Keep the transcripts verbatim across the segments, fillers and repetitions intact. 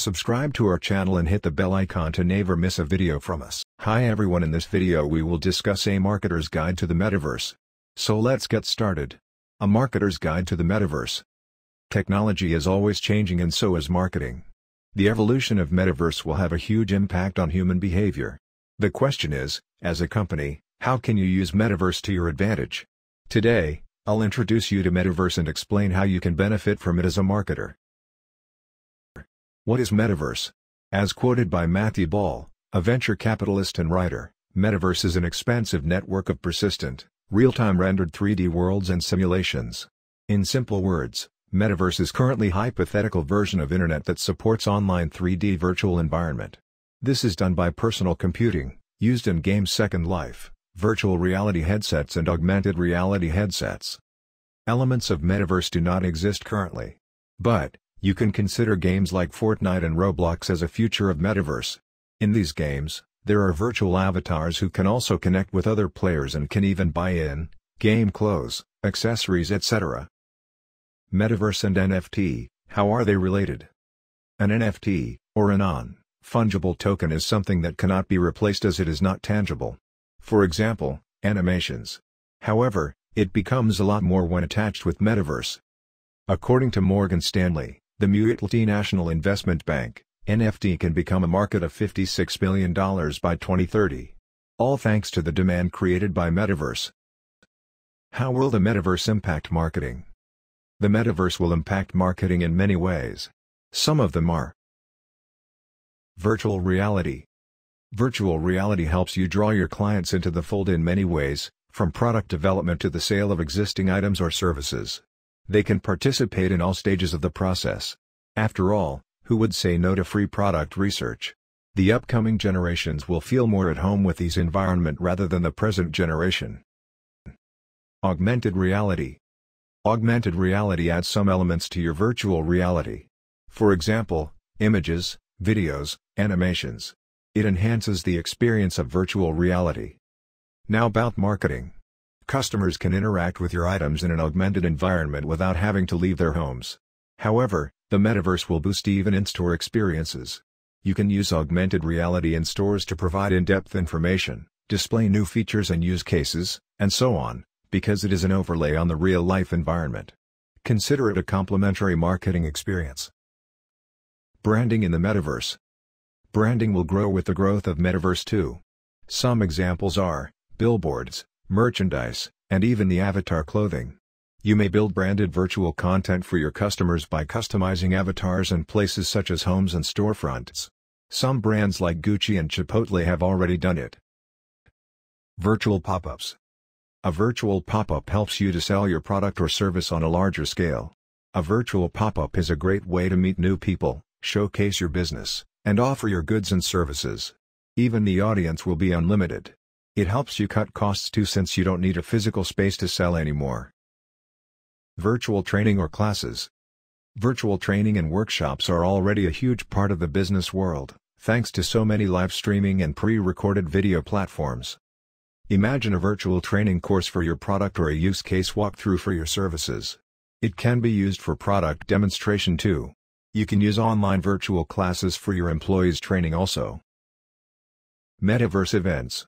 Subscribe to our channel and hit the bell icon to never miss a video from us. Hi everyone, in this video we will discuss a marketer's guide to the metaverse. So let's get started. A marketer's guide to the metaverse. Technology is always changing and so is marketing. The evolution of metaverse will have a huge impact on human behavior. The question is, as a company, how can you use metaverse to your advantage? Today, I'll introduce you to metaverse and explain how you can benefit from it as a marketer. What is metaverse? As quoted by Matthew Ball, a venture capitalist and writer, metaverse is an expansive network of persistent, real-time rendered three D worlds and simulations. In simple words, metaverse is currently a hypothetical version of internet that supports online three D virtual environment. This is done by personal computing, used in games Second Life, virtual reality headsets and augmented reality headsets. Elements of metaverse do not exist currently. But, you can consider games like Fortnite and Roblox as a future of metaverse. In these games, there are virtual avatars who can also connect with other players and can even buy in, game clothes, accessories et cetera. Metaverse and N F T, how are they related? An N F T, or a non-fungible token, is something that cannot be replaced as it is not tangible. For example, animations. However, it becomes a lot more when attached with metaverse. According to Morgan Stanley, the Mutltee National Investment Bank, N F T can become a market of fifty-six billion dollars by twenty thirty. All thanks to the demand created by metaverse. How will the metaverse impact marketing? The metaverse will impact marketing in many ways. Some of them are: virtual reality. Virtual reality helps you draw your clients into the fold in many ways, from product development to the sale of existing items or services. They can participate in all stages of the process. After all, who would say no to free product research? The upcoming generations will feel more at home with these environments rather than the present generation. Augmented reality. Augmented reality adds some elements to your virtual reality. For example, images, videos, animations. It enhances the experience of virtual reality. Now about marketing. Customers can interact with your items in an augmented environment without having to leave their homes. However, the metaverse will boost even in-store experiences. You can use augmented reality in stores to provide in-depth information, display new features and use cases, and so on, because it is an overlay on the real-life environment. Consider it a complementary marketing experience. Branding in the metaverse. Branding will grow with the growth of metaverse too. Some examples are billboards, merchandise, and even the avatar clothing. You may build branded virtual content for your customers by customizing avatars in places such as homes and storefronts. Some brands like Gucci and Chipotle have already done it. Virtual pop-ups. A virtual pop-up helps you to sell your product or service on a larger scale. A virtual pop-up is a great way to meet new people, showcase your business, and offer your goods and services. Even the audience will be unlimited. It helps you cut costs too, since you don't need a physical space to sell anymore. Virtual training or classes. Virtual training and workshops are already a huge part of the business world, thanks to so many live streaming and pre-recorded video platforms. Imagine a virtual training course for your product or a use case walkthrough for your services. It can be used for product demonstration too. You can use online virtual classes for your employees' training also. Metaverse events.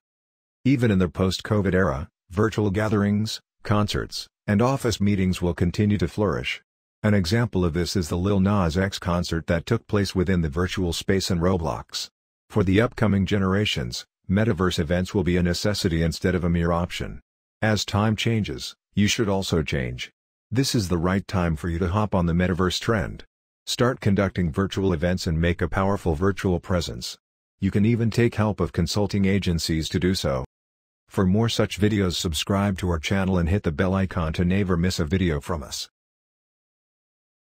Even in the post-COVID era, virtual gatherings, concerts, and office meetings will continue to flourish. An example of this is the Lil Nas X concert that took place within the virtual space in Roblox. For the upcoming generations, metaverse events will be a necessity instead of a mere option. As time changes, you should also change. This is the right time for you to hop on the metaverse trend. Start conducting virtual events and make a powerful virtual presence. You can even take help of consulting agencies to do so. For more such videos, subscribe to our channel and hit the bell icon to never miss a video from us.